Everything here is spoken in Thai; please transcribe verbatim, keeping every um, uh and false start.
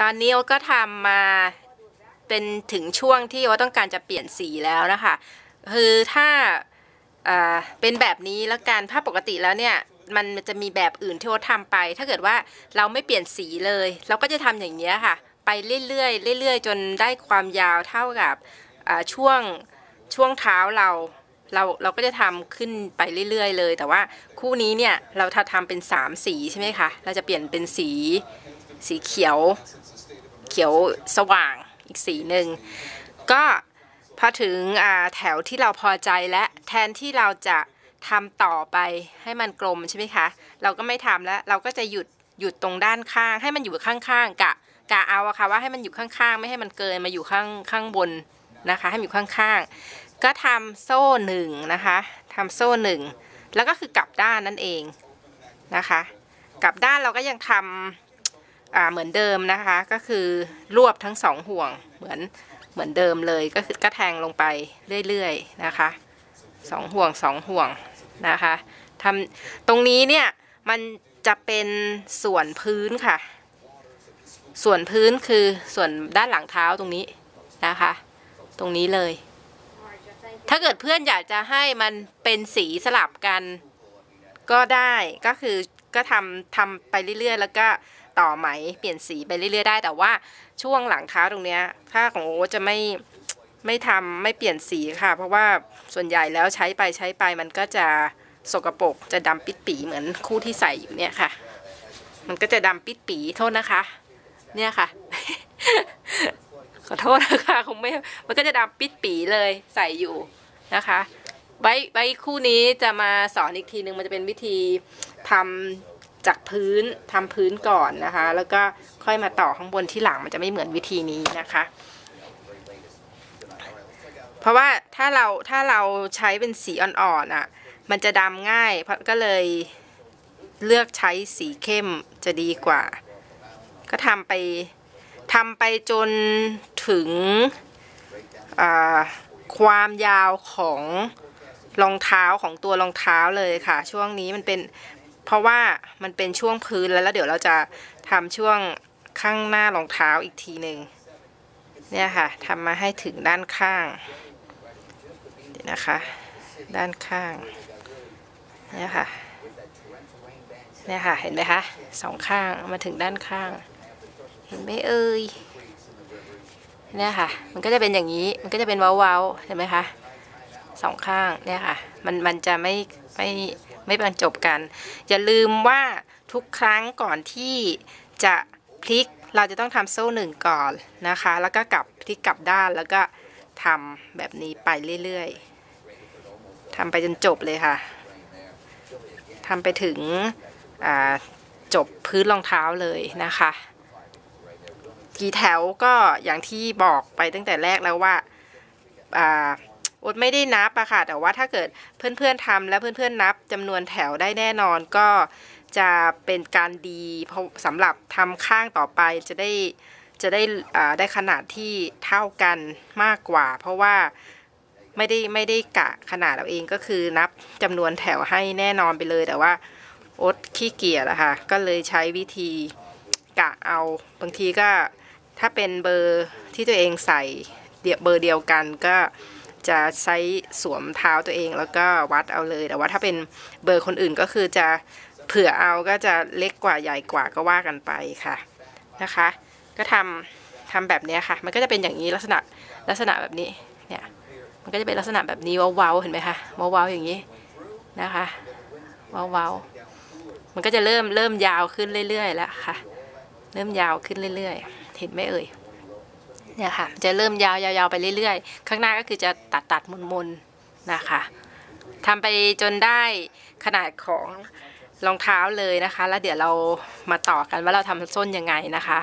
ตอนนี้โอ๊ตก็ทำมาเป็นถึงช่วงที่โอ๊ตต้องการจะเปลี่ยนสีแล้วนะคะคือถ้าเป็นแบบนี้แล้วกันถ้าปกติแล้วเนี่ยมันจะมีแบบอื่นที่โอ๊ตทำไปถ้าเกิดว่าเราไม่เปลี่ยนสีเลยเราก็จะทำอย่างนี้ค่ะไปเรื่อยๆเรื่อยๆจนได้ความยาวเท่ากับช่วงช่วงเท้าเราเราเราก็จะทำขึ้นไปเรื่อยๆเลยแต่ว่าคู่นี้เนี่ยเราทำเป็นสามสีใช่ไหมคะเราจะเปลี่ยนเป็นสีสีเขียวเขียวสว่างอีกสีหนึ่งก็พอถึงแถวที่เราพอใจและแทนที่เราจะทำต่อไปให้มันกลมใช่ไหมคะเราก็ไม่ทำแล้วเราก็จะหยุดหยุดตรงด้านข้างให้มันอยู่ข้างๆกะกะเอาอะค่ะว่าให้มันอยู่ข้างๆไม่ให้มันเกินมาอยู่ข้างข้างบนนะคะให้มันอยู่ข้างๆก็ทำโซ่หนึ่งนะคะทำโซ่หนึ่งแล้วก็คือกลับด้านนั่นเองนะคะกลับด้านเราก็ยังทำเหมือนเดิมนะคะก็คือรวบทั้งสองห่วงเหมือนเหมือนเดิมเลยก็คือกระแทงลงไปเรื่อยๆนะคะสองห่วงสองห่วงนะคะทำตรงนี้เนี่ยมันจะเป็นส่วนพื้นค่ะส่วนพื้นคือส่วนด้านหลังเท้าตรงนี้นะคะตรงนี้เลยถ้าเกิดเพื่อนอยากจะให้มันเป็นสีสลับกันก็ได้ก็คือก็ทำทำไปเรื่อยๆแล้วก็ต่อไหมเปลี่ยนสีไปเรื่อยๆได้แต่ว่าช่วงหลังเท้าตรงเนี้ยถ้าของโอจะไม่ไม่ทำไม่เปลี่ยนสีค่ะเพราะว่าส่วนใหญ่แล้วใช้ไปใช้ไปมันก็จะสกปรกจะดำปิดปีเหมือนคู่ที่ใส่อยู่เนี่ยค่ะมันก็จะดำปิดปีโทษนะคะเนี่ยค่ะ ขอโทษนะคะคงไม่มันก็จะดำปิดปีเลยใส่อยู่นะคะไว้ไว้คู่นี้จะมาสอนอีกทีนึงมันจะเป็นวิธีทำจากพื้นทำพื้นก่อนนะคะแล้วก็ค่อยมาต่อข้างบนที่หลังมันจะไม่เหมือนวิธีนี้นะคะเพราะว่าถ้าเราถ้าเราใช้เป็นสีอ่อนๆอ่ะมันจะดำง่ายเพราะก็เลยเลือกใช้สีเข้มจะดีกว่าก็ทำไปทำไปจนถึงความยาวของรองเท้าของตัวรองเท้าเลยค่ะช่วงนี้มันเป็นเพราะว่ามันเป็นช่วงพื้นแล้วแล้วเดี๋ยวเราจะทำช่วงข้างหน้ารองเท้าอีกทีหนึ่งเนี่ยค่ะทำมาให้ถึงด้านข้างเดี๋ยวนะคะด้านข้างเนี่ยค่ะเนี่ยค่ะเห็นไหมคะสองข้างมาถึงด้านข้างเห็นไหมเอ่ยเนี่ยค่ะมันก็จะเป็นอย่างนี้มันก็จะเป็นเว้าๆเห็นไหมคะสองข้างเนี่ยค่ะมันมันจะไม่ไม่ไม่บรรจบกันอย่าลืมว่าทุกครั้งก่อนที่จะพลิกเราจะต้องทำโซ่หนึ่งก่อนนะคะแล้วก็กลับพลิกกลับด้านแล้วก็ทำแบบนี้ไปเรื่อยๆทำไปจนจบเลยค่ะทำไปถึงจบพื้นรองเท้าเลยนะคะกี่แถวก็อย่างที่บอกไปตั้งแต่แรกแล้วว่าโอ๊ตไม่ได้นับอะค่ะแต่ว่าถ้าเกิดเพื่อนๆทำแล้วเพื่อนๆนับจำนวนแถวได้แน่นอนก็จะเป็นการดีเพราะสำหรับทำข้างต่อไปจะได้จะได้ได้ขนาดที่เท่ากันมากกว่าเพราะว่าไม่ได้ไม่ได้กะขนาดเราเองก็คือนับจำนวนแถวให้แน่นอนไปเลยแต่ว่าโอ๊ตขี้เกียจอะค่ะก็เลยใช้วิธีกะเอาบางทีก็ถ้าเป็นเบอร์ที่ตัวเองใส่เบอร์เดียวกันก็จะใช้สวมเท้าตัวเองแล้วก็วัดเอาเลยแต่ว่าถ้าเป็นเบอร์คนอื่นก็คือจะเผื่อเอาก็จะเล็กกว่าใหญ่กว่าก็ว่ากันไปค่ะนะคะก็ทำทำแบบนี้ค่ะมันก็จะเป็นอย่างนี้ลักษณะลักษณะแบบนี้เนี่ยมันก็จะเป็นลักษณะแบบนี้ว้าวๆเห็นไหมคะว้าวๆอย่างนี้นะคะว้าวๆมันก็จะเริ่มเริ่มยาวขึ้นเรื่อยๆแล้วค่ะเริ่มยาวขึ้นเรื่อยๆเห็นไหมเอ่ยเนี่ยค่ะจะเริ่มยาวๆไปเรื่อยๆข้างหน้าก็คือจะตัดตัดมนมนนะคะทำไปจนได้ขนาดของรองเท้าเลยนะคะแล้วเดี๋ยวเรามาต่อกันว่าเราทำส้นยังไงนะคะ